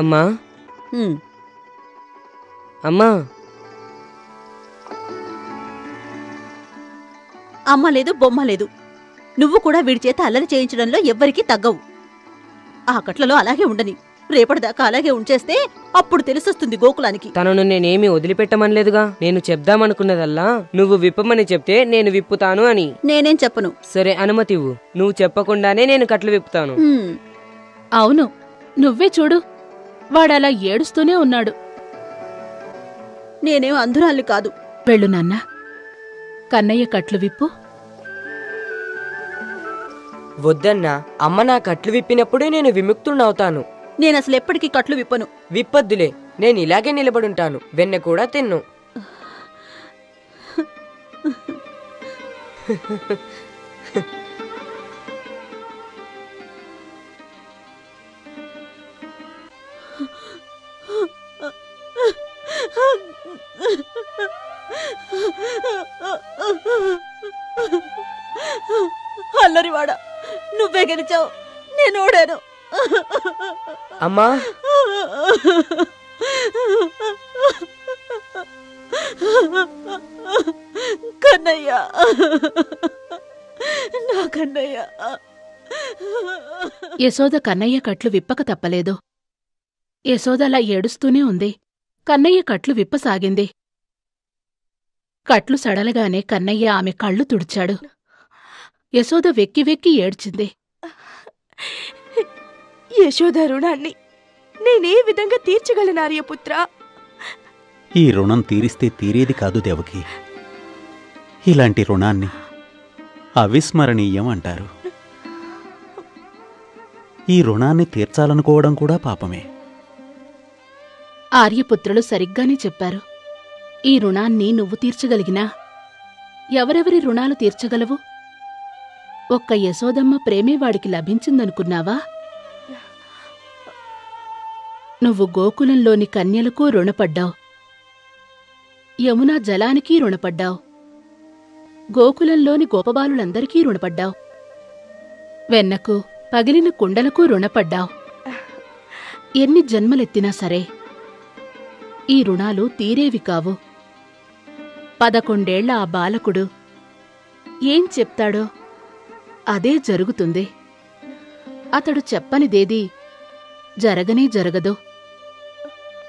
அம்மா ம் అమ్మా అమ్మ లేదు బొమ్మ లేదు. నువ్వు కూడా వీడి చేత అల్లరి చేయించడంలో ఎవ్వరికీ తగ్గవు. ఆ కట్లలో అలాగే ఉండని, రేపటిదాకా అలాగే ఉంచేస్తే అప్పుడు తెలుస్తుంది గోకులానికి. తనను నేనేమీ వదిలిపెట్టమనలేదుగా. నేను చెప్దామనుకున్నదల్లా నువ్వు విప్పమని చెప్తే నేను విప్పుతాను అని. నేనేం చెప్పను. సరే అనుమతి ఇవ్వు, నువ్వు చెప్పకుండానే నేను కట్లు విప్పుతాను. అవును నువ్వే చూడు, వాడలా ఏడుస్తూనే ఉన్నాడు. నేనేం అందురాళ్ళు కాదు. వెళ్ళు నాన్న, కన్నయ్య కట్లు విప్పు. వద్దన్నా, అమ్మ నా కట్లు విప్పినప్పుడే నేను విముక్తుణ్ణవుతాను. నేనసలెప్పటికీ కట్లు విప్పను. విప్పద్దులే, నేను ఇలాగే నిలబడుంటాను. వెన్న కూడా తిన్ను. అల్లరివాడా, నువ్వే గెలిచావు, నేను ఓడాను. అమ్మా కన్నయ్య, నా కన్నయ్య. యశోద కన్నయ్య కట్లు విప్పక తప్పలేదు. యశోద అలా ఏడుస్తూనే ఉంది. కన్నయ్య కట్లు విప్పసాగింది. కట్లు సడలగానే కన్నయ్య ఆమె కళ్ళు తుడిచాడు. యశోద వెక్కి వెక్కి ఏడ్చింది. యశోద రుణాన్ని నేనే విధంగా తీర్చగలనార్యపుత్ర. ఈ రుణం తీరిస్తే తీరేది కాదు దేవకి. ఇలాంటి రుణాన్ని అవిస్మరణీయం అంటారు. ఈ రుణాన్ని తీర్చాలనుకోవడం కూడా పాపమే. ఆర్యపుత్రులు సరిగ్గానే చెప్పారు. ఈ రుణాన్ని నువ్వు తీర్చగలిగినా ఎవరెవరి రుణాలు తీర్చగలవు? ఒక్క యశోదమ్మ ప్రేమే వాడికి లభించిందనుకున్నావా? నువ్వు గోకులంలోని కన్యలకు రుణపడ్డావు, యమునా జలానికి రుణపడ్డావు, గోకులంలోని గోపబాలులందరికీ రుణపడ్డావు, వెన్నకు పగిలిన కుండలకు రుణపడ్డావు. ఎన్ని జన్మలెత్తినా సరే ఈ రుణాలు తీరేవి కావు. 11 ఏళ్ల ఆ బాలకుడు ఏం చెప్తాడో అదే జరుగుతుంది. అతడు చెప్పనిదేది జరగనే జరగదు.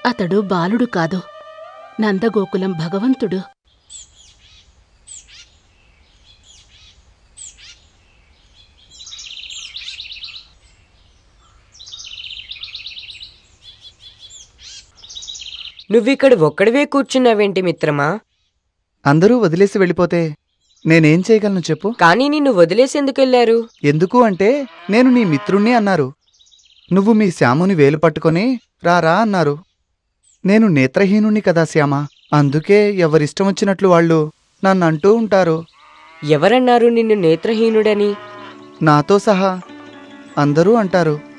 అతడు బాలుడు కాదు, నందగోకులం భగవంతుడు. నువ్విక్కడ ఒక్కడివే కూర్చున్నావేంటి మిత్రమా? అందరూ వదిలేసి వెళ్ళిపోతే నేనేం చేయగలను చెప్పు? కానీ నిన్ను వదిలేసేందుకెళ్లారు? ఎందుకు అంటే నేను నీ మిత్రుణ్ణి అన్నారు. నువ్వు మీ శ్యాముని వేలు పట్టుకొని రారా అన్నారు. నేను నేత్రహీనుణ్ణి కదా శ్యామ, అందుకే ఎవరిష్టం వచ్చినట్లు వాళ్ళు నన్నంటూ ఉంటారు. ఎవరన్నారు నిన్ను నేత్రహీనుడని? నాతో సహా అందరూ అంటారు.